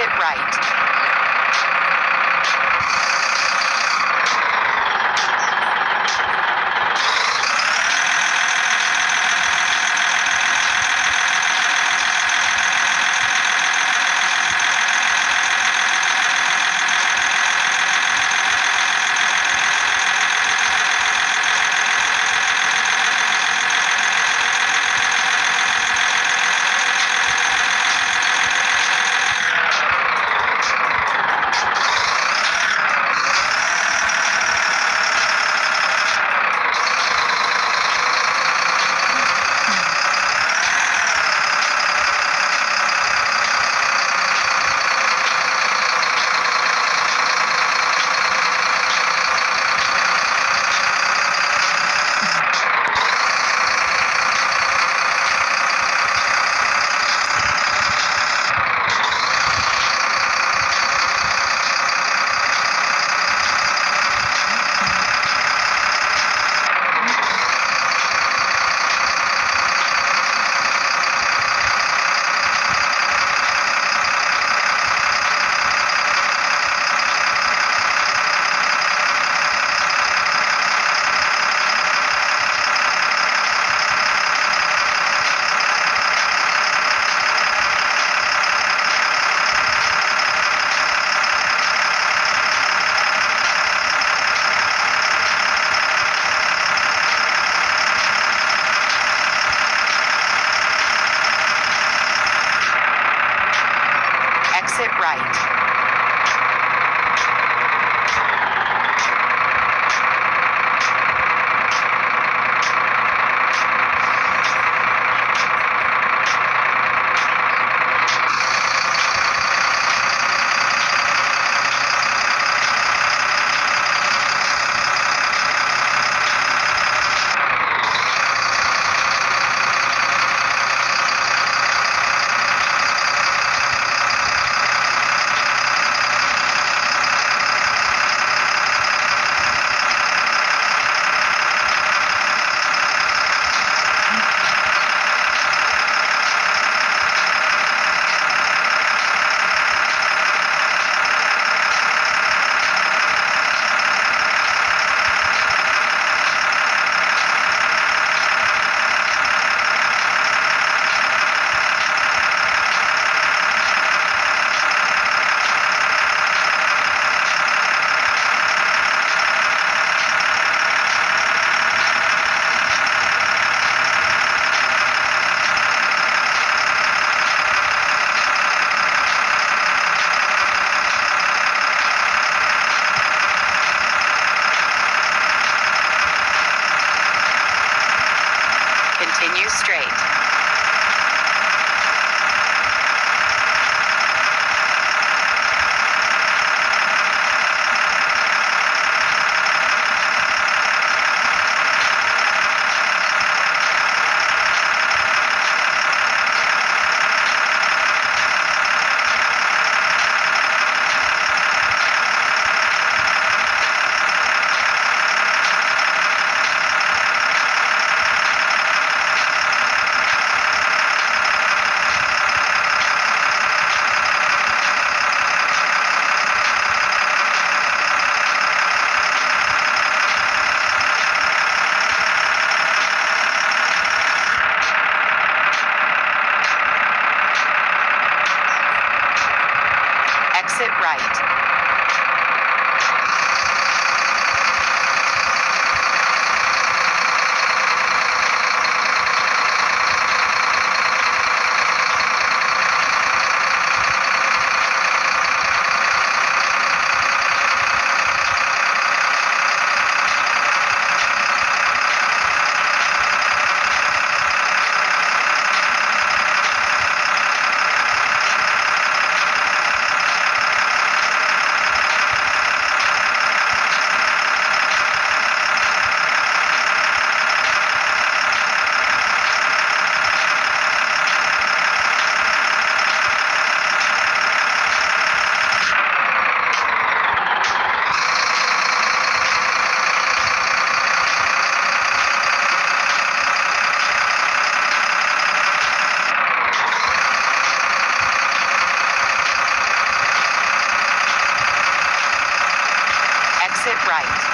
exit right. right.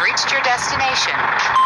Reached your destination.